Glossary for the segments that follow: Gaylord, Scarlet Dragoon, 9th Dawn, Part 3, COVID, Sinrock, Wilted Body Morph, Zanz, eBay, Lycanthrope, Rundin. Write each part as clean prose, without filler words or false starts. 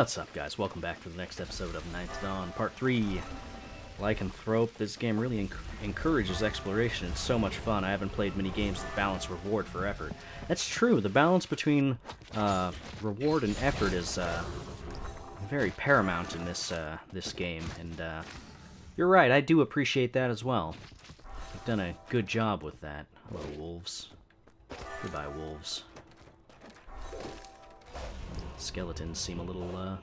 What's up, guys? Welcome back to the next episode of 9th Dawn, Part 3. Lycanthrope. This game really encourages exploration. It's so much fun. I haven't played many games that balance reward for effort. That's true. The balance between reward and effort is very paramount in this game. And you're right. I do appreciate that as well. I've done a good job with that. Hello, wolves. Goodbye, wolves. Skeletons seem a little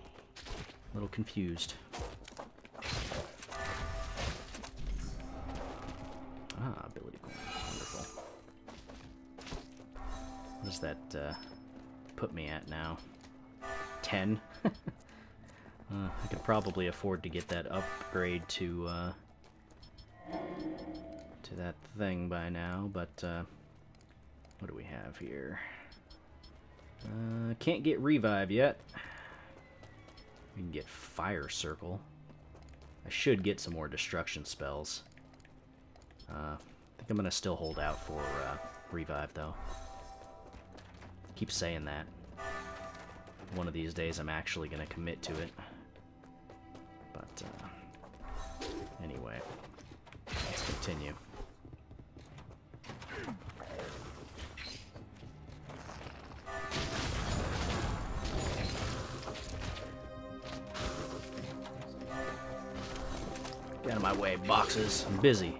confused. Ah, ability coin. Wonderful. What does that put me at now? 10? I could probably afford to get that upgrade to that thing by now, but what do we have here? Can't get revive yet. We can get fire circle. I should get some more destruction spells. I think I'm gonna still hold out for revive though. Keep saying that. One of these days I'm actually gonna commit to it. But anyway, let's continue. Get out of my way, boxes. I'm busy.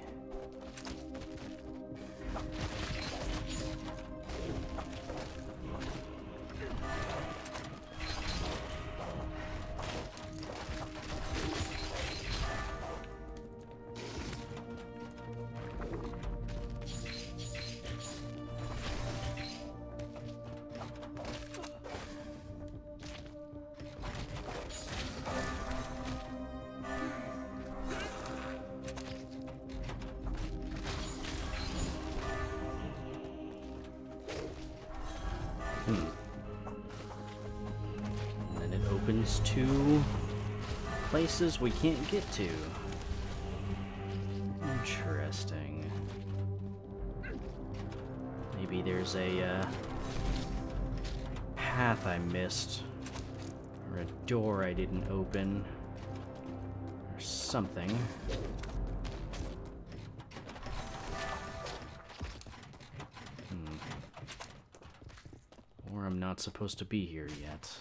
And then it opens to places we can't get to. Interesting. Maybe there's a path I missed, or a door I didn't open, or something. I'm not supposed to be here yet.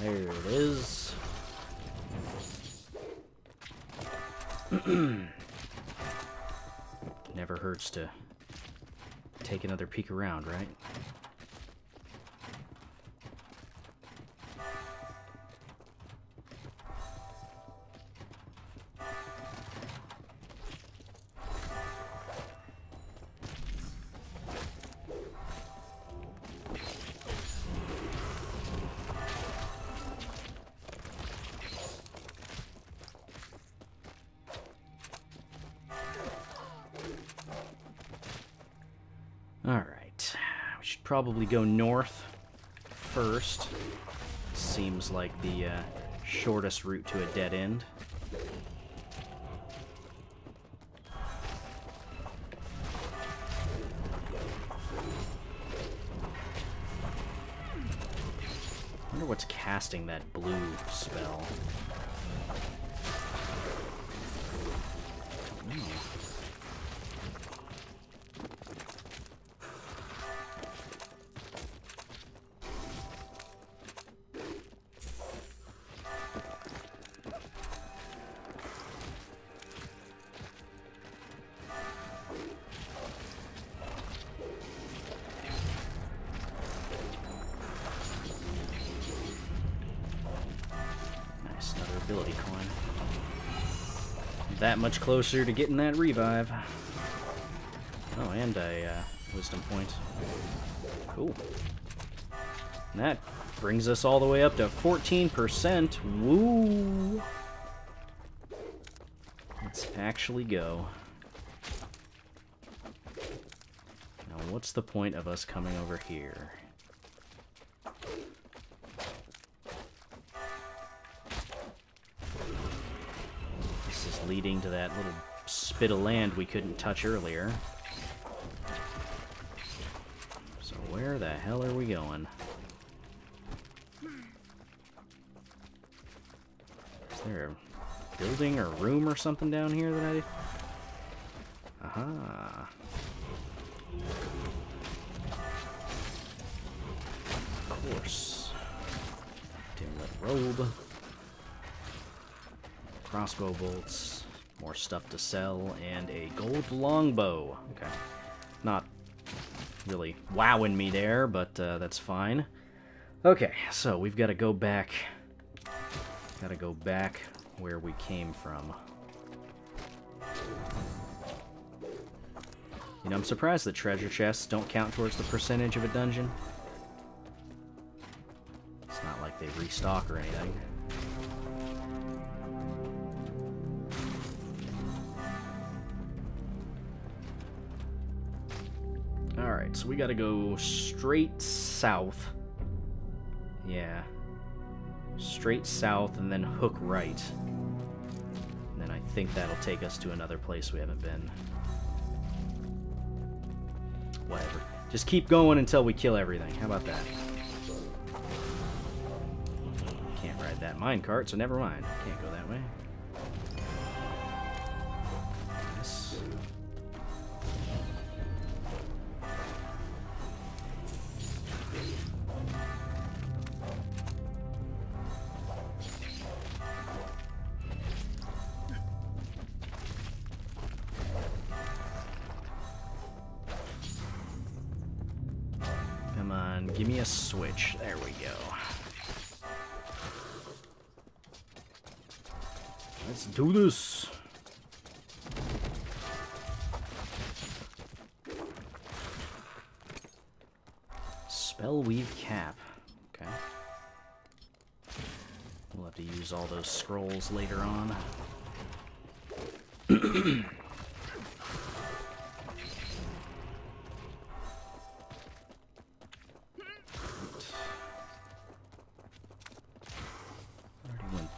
There it is. Never hurts to take another peek around, right? Alright, we should probably go north first. Seems like the shortest route to a dead end. I wonder what's casting that blue spell. Ability coin. That much closer to getting that revive. Oh, and a wisdom point. Cool. And that brings us all the way up to 14%. Woo! Let's actually go. Now, what's the point of us coming over here? Leading to that little spit of land we couldn't touch earlier. Where the hell are we going? Is there a building or room or something down here that I... Aha! Of course. Damn, that robe. Crossbow bolts, more stuff to sell, and a gold longbow. Okay. Not really wowing me there, but that's fine. Okay, so we've got to go back. Got to go back where we came from. You know, I'm surprised the treasure chests don't count towards the percentage of a dungeon. It's not like they restock or anything. Alright, so we gotta go straight south. Yeah. Straight south and then hook right. And then I think that'll take us to another place we haven't been. Whatever. Just keep going until we kill everything. How about that? Can't ride that minecart, so never mind. Can't go that way. Give me a switch. There we go. Let's do this. Spellweave cap. Okay. We'll have to use all those scrolls later on.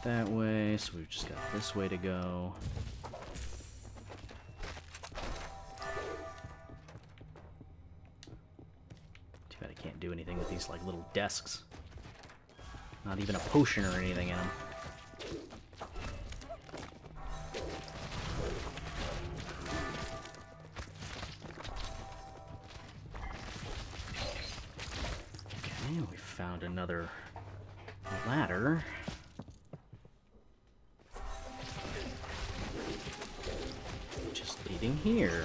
That way, so we've just got this way to go. Too bad I can't do anything with these like little desks. Not even a potion or anything in them. Okay, we found another ladder. Here.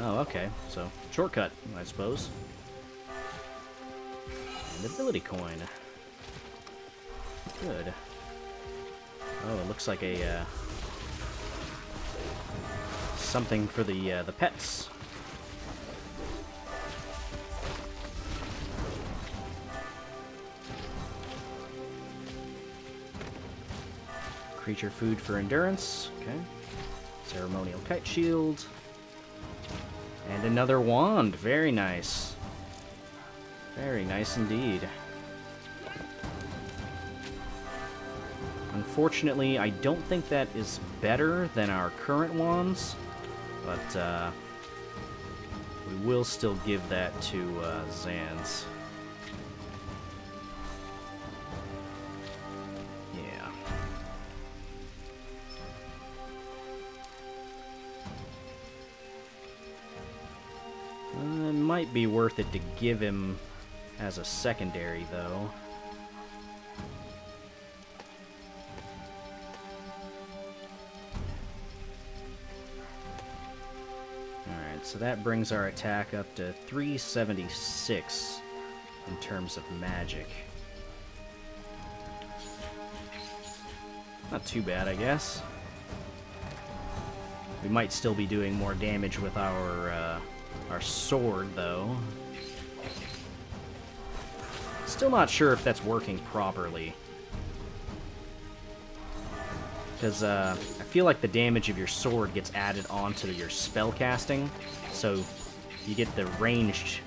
Oh, okay. So, shortcut, I suppose. And ability coin. Good. Oh, it looks like a, something for the pets. Creature food for endurance. Okay. Ceremonial kite shield. And another wand. Very nice. Very nice indeed. Unfortunately, I don't think that is better than our current wands, but we will still give that to Zanz. Might be worth it to give him as a secondary, though. Alright, so that brings our attack up to 376 in terms of magic. Not too bad, I guess. We might still be doing more damage with our sword, though. Still not sure if that's working properly. Because I feel like the damage of your sword gets added onto your spell casting, so you get the ranged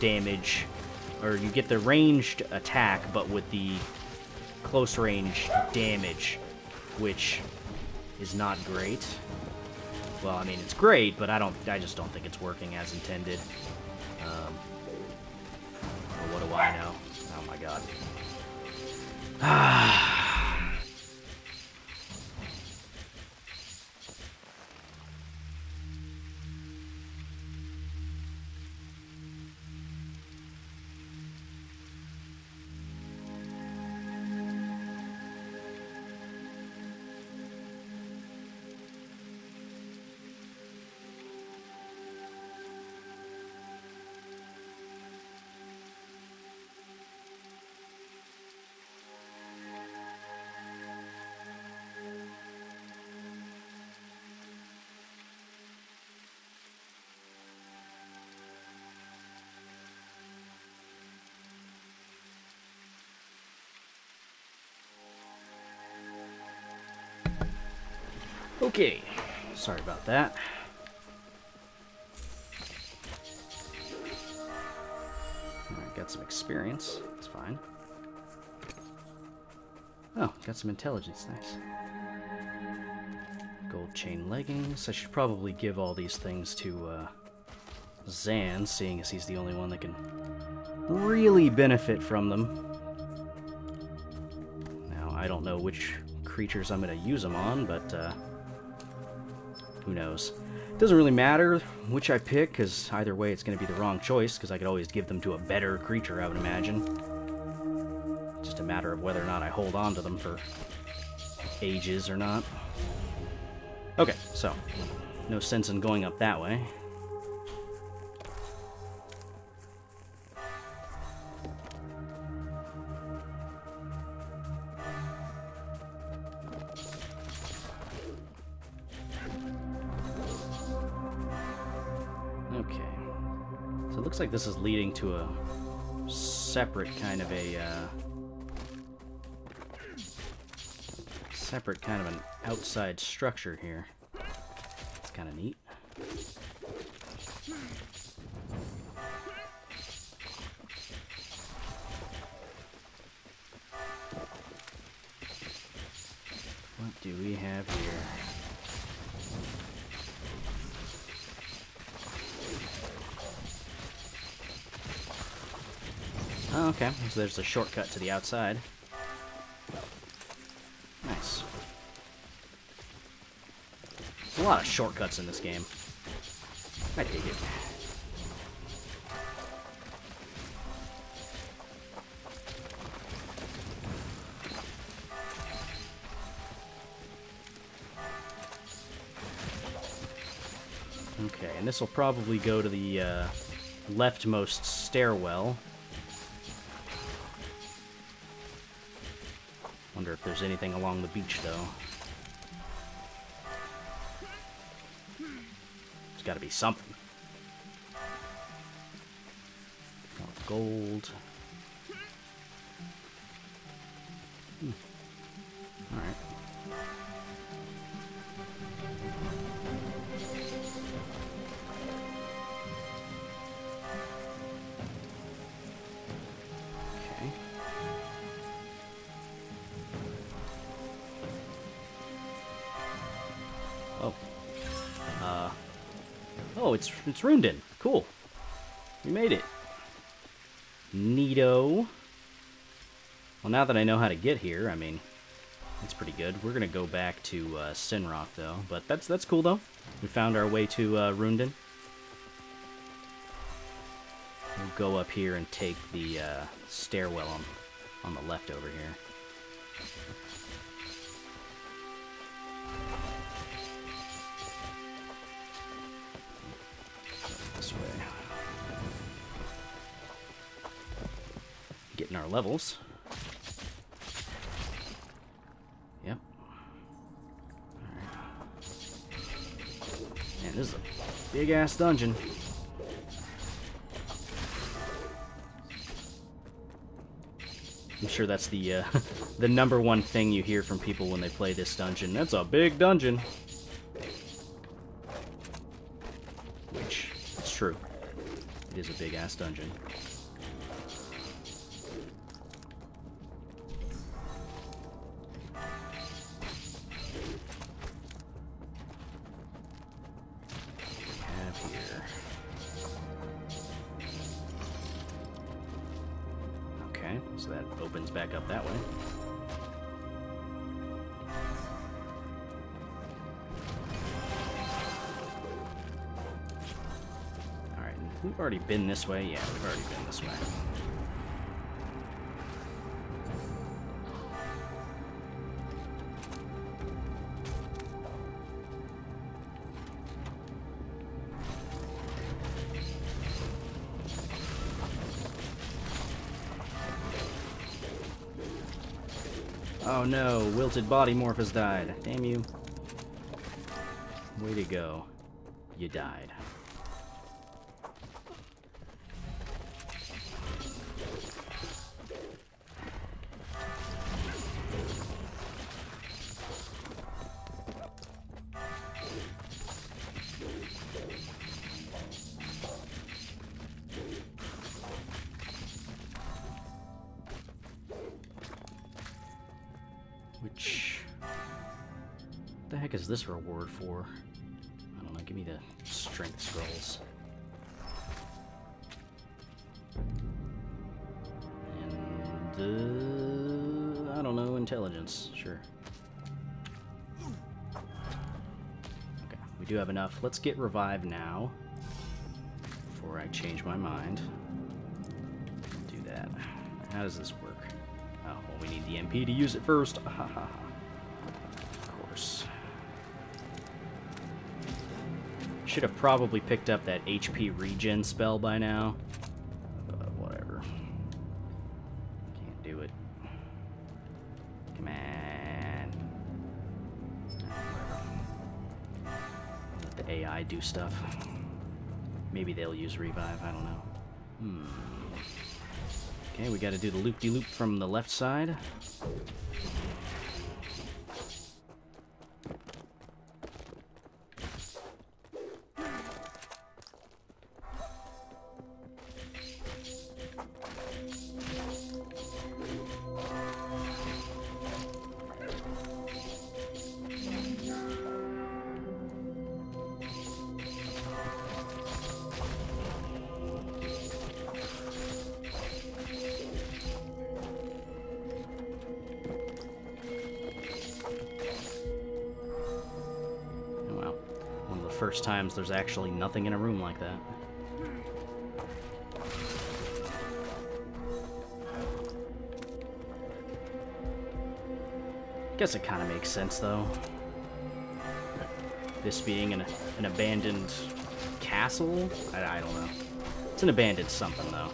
damage, or you get the ranged attack, but with the close range damage, which is not great. well, I mean, it's great, but I just don't think it's working as intended. Well, what do I know? Oh my god. Okay, sorry about that. Alright, got some experience, that's fine. Oh, got some intelligence, nice. Gold chain leggings. I should probably give all these things to Zan, seeing as he's the only one that can really benefit from them. Now, I don't know which creatures I'm going to use them on, but... who knows? It doesn't really matter which I pick, because either way it's going to be the wrong choice, because I could always give them to a better creature, I would imagine. It's just a matter of whether or not I hold on to them for ages or not. Okay, so, no sense in going up that way. Looks like this is leading to a separate kind of a an outside structure here. It's kind of neat. What do we have here? Oh, okay, so there's a shortcut to the outside. Nice. There's a lot of shortcuts in this game. I dig it. Okay, and this will probably go to the leftmost stairwell. Wonder if there's anything along the beach, though. There's gotta be something. Oh, gold. Alright. It's Rundin. Cool. We made it. Neato. Well, now that I know how to get here, I mean, it's pretty good. We're going to go back to Sinrock, though. But that's cool, though. We found our way to Rundin. We'll go up here and take the stairwell on the left over here. Getting our levels. Yep. Alright. Man, this is a big-ass dungeon. I'm sure that's the the number one thing you hear from people when they play this dungeon. That's a big dungeon. Which, it's true. It is a big-ass dungeon. So that opens back up that way. Alright, we've already been this way. Yeah, we've already been this way. Oh no, Wilted Body Morph has died. Damn you. Way to go. You died. Is this reward for? I don't know, give me the strength scrolls. And I don't know, intelligence, sure. Okay, we do have enough. Let's get revived now before I change my mind. Do that. How does this work? Oh, well, we need the MP to use it first. Ha ha ha. Should have probably picked up that HP regen spell by now. Whatever. Can't do it. Come on. Let the AI do stuff. Maybe they'll use revive, I don't know. Okay, we gotta do the loop-de-loop from the left side. First times there's actually nothing in a room like that. Guess it kind of makes sense though. This being an abandoned castle? I don't know. It's an abandoned something though.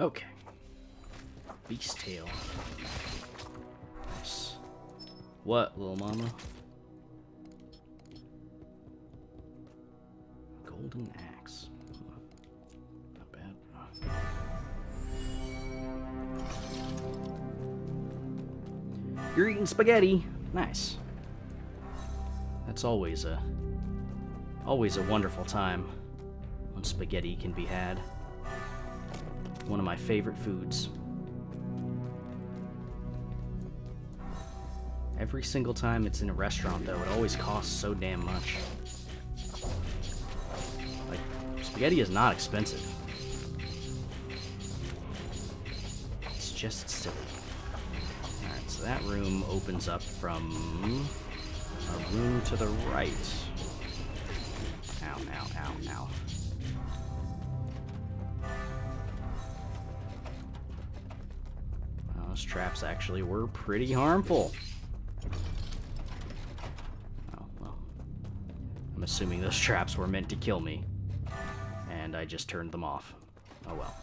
Okay. Beast tail. Nice. What, little mama? Golden axe. Not bad. You're eating spaghetti. Nice. That's always a wonderful time when spaghetti can be had. One of my favorite foods. Every single time it's in a restaurant, though, it always costs so damn much. Like, spaghetti is not expensive. It's just silly. Alright, so that room opens up from a room to the right. Ow, ow, ow, ow. Well, those traps actually were pretty harmful. Oh, well. I'm assuming those traps were meant to kill me, and I just turned them off. Oh well.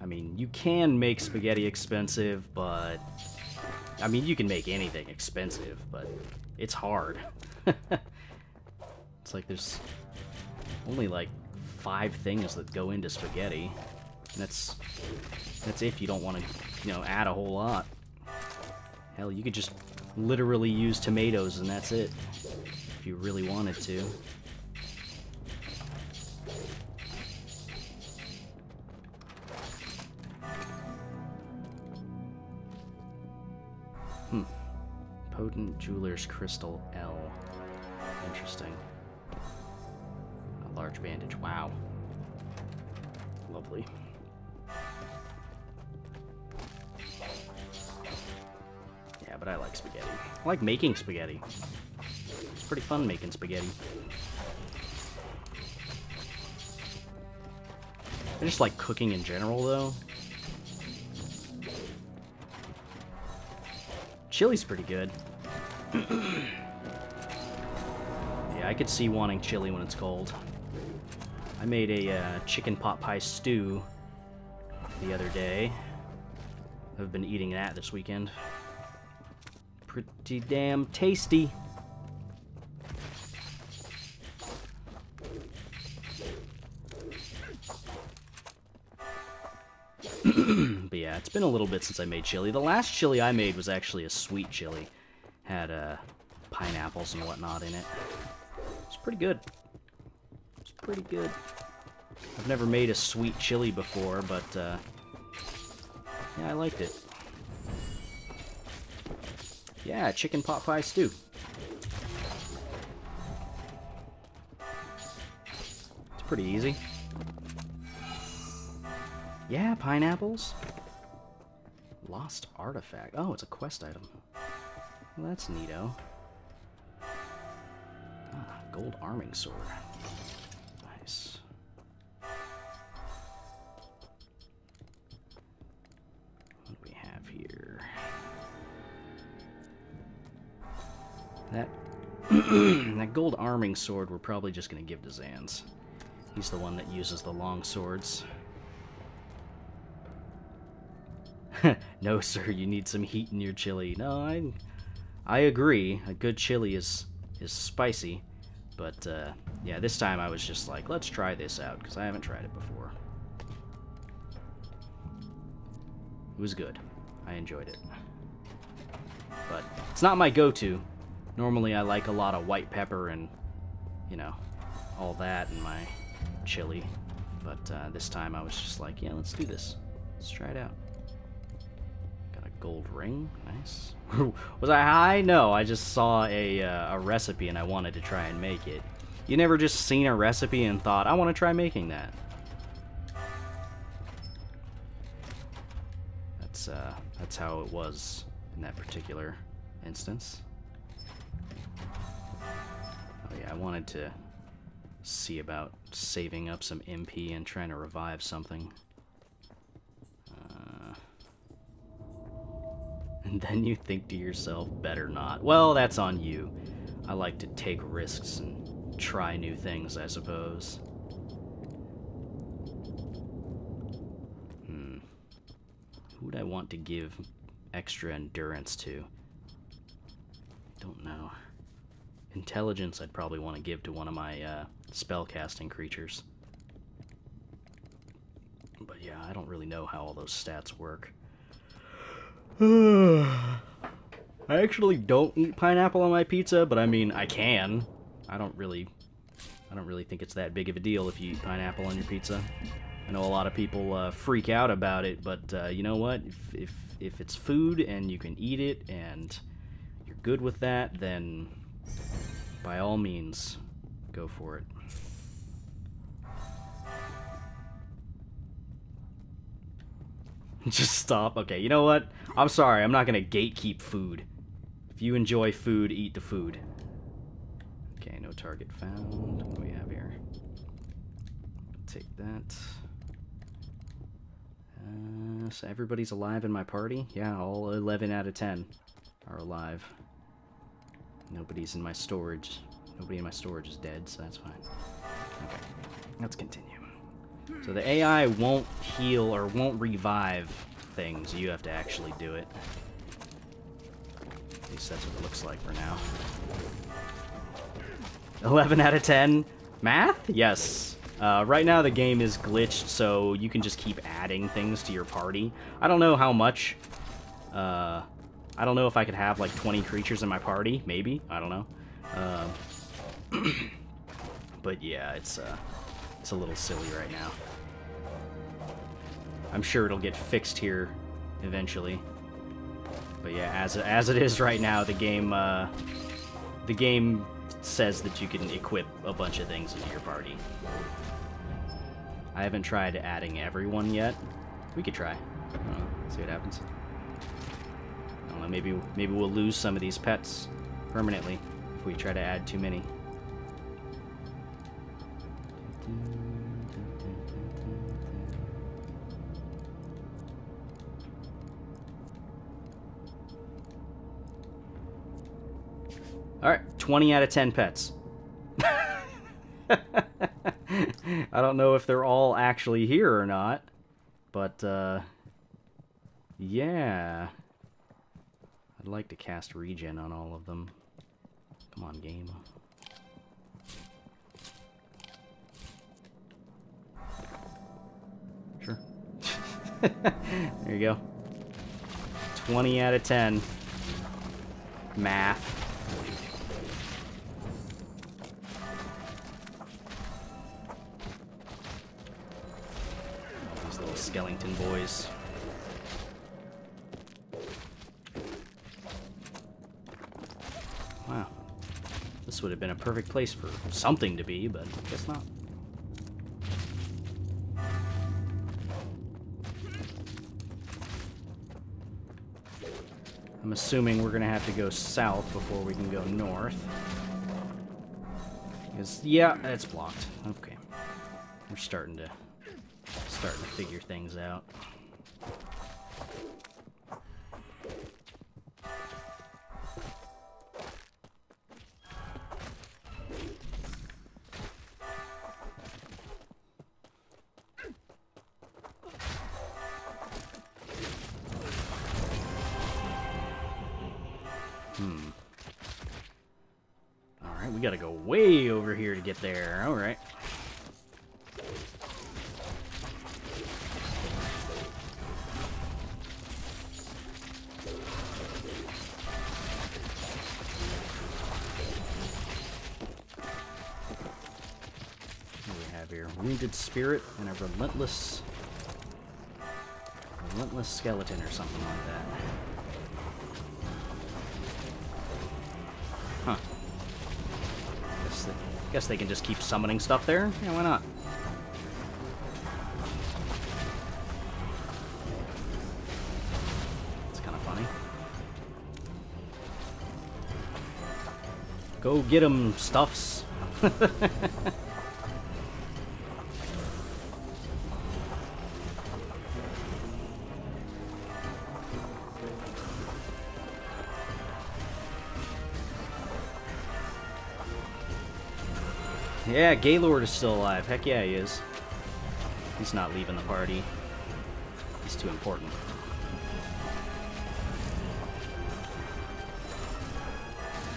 I mean, you can make spaghetti expensive, but... I mean, you can make anything expensive, but it's hard. It's like there's only like 5 things that go into spaghetti. And that's if you don't want to, you know, add a whole lot. Hell, you could just literally use tomatoes and that's it, if you really wanted to. Potent Jeweler's Crystal L. Interesting. A large bandage. Wow. Lovely. Yeah, but I like spaghetti. I like making spaghetti. It's pretty fun making spaghetti. I just like cooking in general, though. Chili's pretty good. Yeah, I could see wanting chili when it's cold. I made a chicken pot pie stew the other day. I've been eating that this weekend. Pretty damn tasty. But yeah, it's been a little bit since I made chili. The last chili I made was actually a sweet chili. Had pineapples and whatnot in it. It's pretty good. It's pretty good. I've never made a sweet chili before, but yeah, I liked it. Yeah, chicken pot pie stew. It's pretty easy. Yeah, pineapples. Lost artifact. Oh, it's a quest item. Well, that's neato. Ah, gold arming sword. Nice. What do we have here? That, that gold arming sword we're probably just going to give to Zanz. He's the one that uses the long swords. No, sir, you need some heat in your chili. No, I agree. A good chili is spicy. But, yeah, this time I was just like, let's try this out, because I haven't tried it before. It was good. I enjoyed it. But it's not my go-to. Normally I like a lot of white pepper and, you know, all that in my chili. But this time I was just like, yeah, let's do this. Let's try it out. Gold ring, nice. Was I high? No, I just saw a recipe and I wanted to try and make it. You never just seen a recipe and thought, I want to try making that. That's how it was in that particular instance. Oh yeah, I wanted to see about saving up some MP and trying to revive something. And then you think to yourself, better not. Well, that's on you. I like to take risks and try new things, I suppose. Who would I want to give extra endurance to? I don't know. Intelligence I'd probably want to give to one of my spellcasting creatures. But yeah, I don't really know how all those stats work. I actually don't eat pineapple on my pizza, but I mean, I can. I don't really think it's that big of a deal if you eat pineapple on your pizza. I know a lot of people freak out about it, but you know what? If it's food and you can eat it and you're good with that, then by all means, go for it. Just stop. Okay, you know what? I'm sorry, I'm not gonna gatekeep food. If you enjoy food, eat the food. Okay, no target found. What do we have here? Take that. So everybody's alive in my party? Yeah, all 11 out of 10 are alive. Nobody's in my storage. Nobody in my storage is dead, so that's fine. Okay, let's continue. So the AI won't heal or won't revive things. You have to actually do it. At least that's what it looks like for now. 11 out of 10. Math? Yes. Right now the game is glitched, so you can just keep adding things to your party. I don't know how much. I don't know if I could have like 20 creatures in my party. Maybe. I don't know. But yeah, it's a little silly right now. I'm sure it'll get fixed here eventually. But yeah, as it is right now, the game says that you can equip a bunch of things into your party. I haven't tried adding everyone yet. We could try. I don't know. See what happens. I don't know. Maybe we'll lose some of these pets permanently if we try to add too many. Alright, 20 out of 10 pets. I don't know if they're all actually here or not, but, yeah. I'd like to cast regen on all of them. Come on, game. Sure. There you go. 20 out of 10. Math. Skellington boys. Wow. This would have been a perfect place for something to be, but I guess not. I'm assuming we're going to have to go south before we can go north. Because, yeah, it's blocked. Okay. We're starting to figure things out. All right, we gotta go way over here to get there. All right. Wounded spirit and a relentless skeleton or something like that. Huh. Guess they can just keep summoning stuff there? Yeah, why not? It's kind of funny. Go get 'em, stuffs. Yeah, Gaylord is still alive. Heck yeah, he is. He's not leaving the party. He's too important.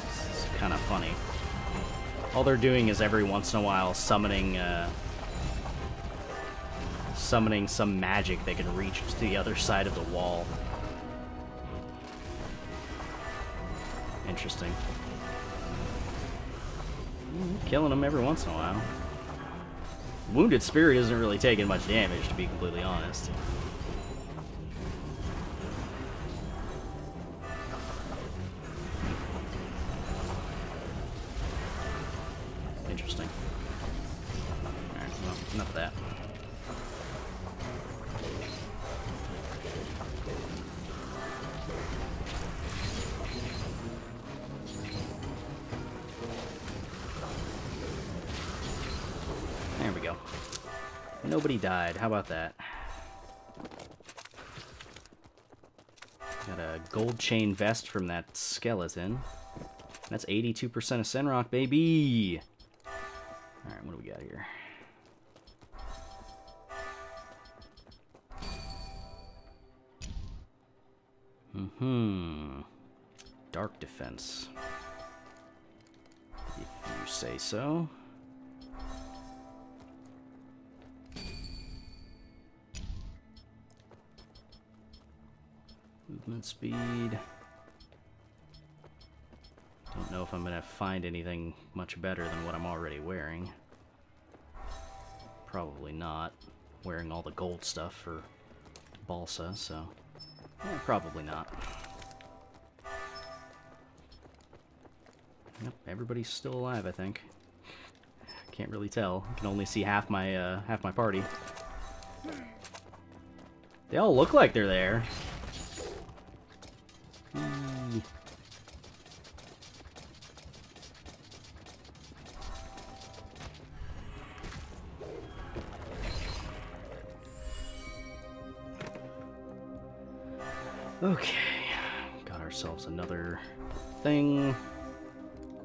This is kind of funny. All they're doing is every once in a while summoning, some magic that can reach to the other side of the wall. Interesting. Killing them every once in a while. Wounded Spirit isn't really taking much damage, to be completely honest. Interesting. Alright, well, enough of that. Nobody died. How about that? Got a gold chain vest from that skeleton. That's 82% of Sinrock, baby! Alright, what do we got here? Dark defense. If you say so. Movement speed. Don't know if I'm gonna find anything much better than what I'm already wearing. Probably not. Wearing all the gold stuff for Balsa, so yeah, probably not. Yep, everybody's still alive, I think. Can't really tell. I can only see half my party. They all look like they're there. Okay, got ourselves another thing,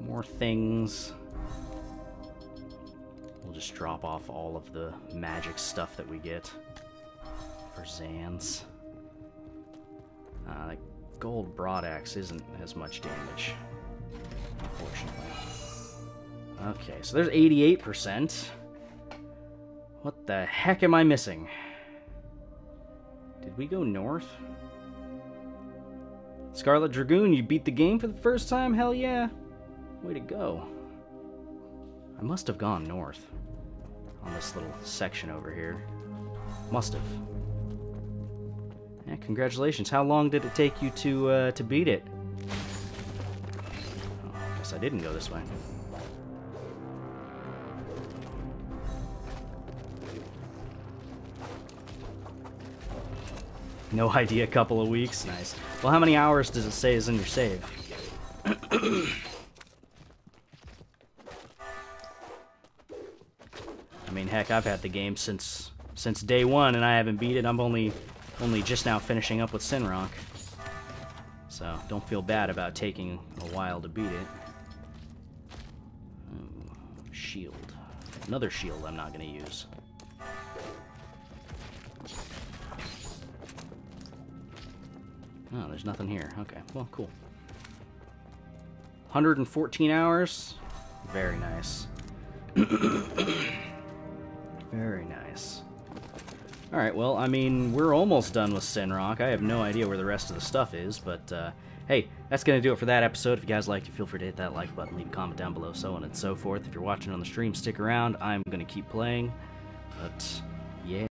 more things. We'll just drop off all of the magic stuff that we get for Xans. That gold broadaxe isn't as much damage, unfortunately. Okay, so there's 88%. What the heck am I missing? Did we go north? Scarlet Dragoon, you beat the game for the first time? Hell yeah! Way to go. I must have gone north on this little section over here. Must have. Yeah, congratulations. How long did it take you to beat it? Oh, I guess I didn't go this way. No idea, a couple of weeks. Nice. Well, how many hours does it say is in your save? I mean, heck, I've had the game since day one, and I haven't beat it. I'm only just now finishing up with Sinrock. So, don't feel bad about taking a while to beat it. Ooh, shield. Another shield I'm not going to use. Oh, there's nothing here. Okay, well, cool. 114 hours. Very nice. Very nice. Alright, well, I mean, we're almost done with Sinrock. I have no idea where the rest of the stuff is, but, hey, that's gonna do it for that episode. If you guys liked it, feel free to hit that like button, leave a comment down below, so on and so forth. If you're watching on the stream, stick around. I'm gonna keep playing, but...